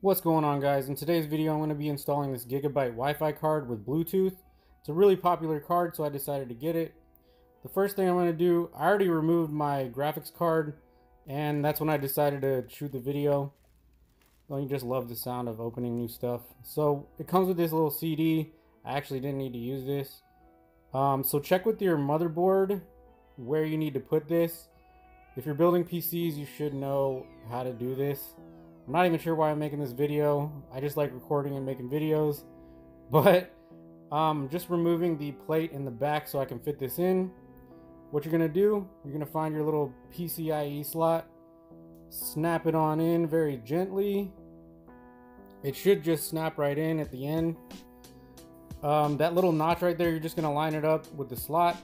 What's going on, guys? In today's video I'm going to be installing this Gigabyte Wi-Fi card with Bluetooth. It's a really popular card, so I decided to get it. The first thing I'm going to do, I already removed my graphics card, and that's when I decided to shoot the video. Don't you just love the sound of opening new stuff? So it comes with this little CD. I actually didn't need to use this. So check with your motherboard where you need to put this. If you're building PCs, you should know how to do this. I'm not even sure why I'm making this video. I just like recording and making videos. But just removing the plate in the back so I can fit this in. What you're gonna do, you're gonna find your little PCIe slot, snap it on in very gently. It should just snap right in at the end. That little notch right there, you're just gonna line it up with the slot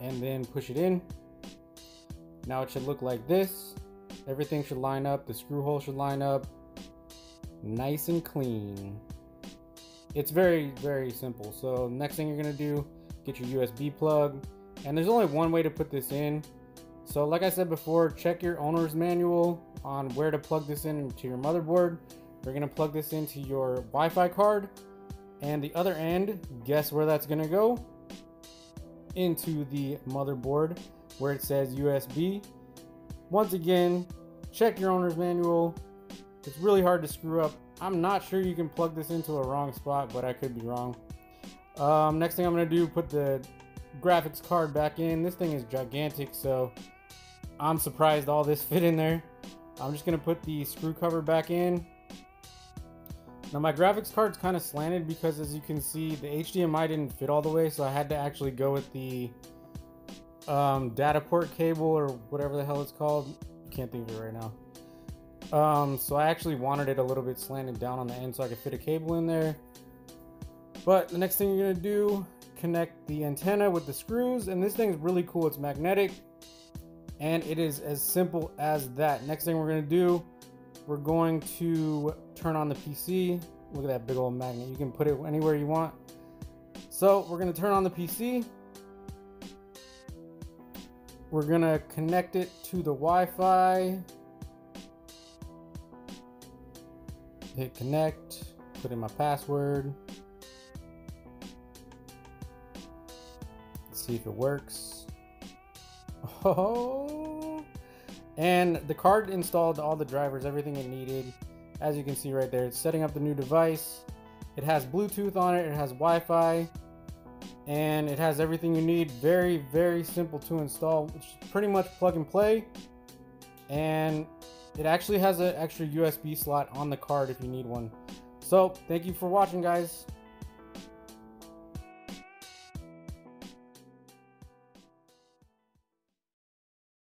and then push it in. Now it should look like this. Everything should line up. The screw hole should line up nice and clean. It's very simple. So next thing you're gonna do, get your USB plug, and there's only one way to put this in. So like I said before, check your owner's manual on where to plug this into your motherboard. We're gonna plug this into your Wi-Fi card, and the other end, guess where that's gonna go? Into the motherboard where it says USB. Once again, check your owner's manual. It's really hard to screw up. I'm not sure you can plug this into a wrong spot, but I could be wrong. Next thing I'm gonna do, put the graphics card back in. This thing is gigantic, so I'm surprised all this fit in there. I'm just gonna put the screw cover back in. Now my graphics card's kind of slanted because, as you can see, the HDMI didn't fit all the way, so I had to actually go with the data port cable, or whatever the hell it's called. Can't think of it right now. So I actually wanted it a little bit slanted down on the end so I could fit a cable in there. But the next thing you're gonna do, connect the antenna with the screws, and this thing's really cool. It's magnetic, and it is as simple as that. Next thing we're gonna do, we're going to turn on the PC. Look at that big old magnet. You can put it anywhere you want. So we're gonna turn on the PC. We're gonna connect it to the Wi-Fi. Hit connect, put in my password. Let's see if it works. Oh! And the card installed all the drivers, everything it needed. As you can see right there, it's setting up the new device. It has Bluetooth on it, it has Wi-Fi, and it has everything you need. Very simple to install. It's pretty much plug and play, and it actually has an extra USB slot on the card if you need one. So thank you for watching, guys.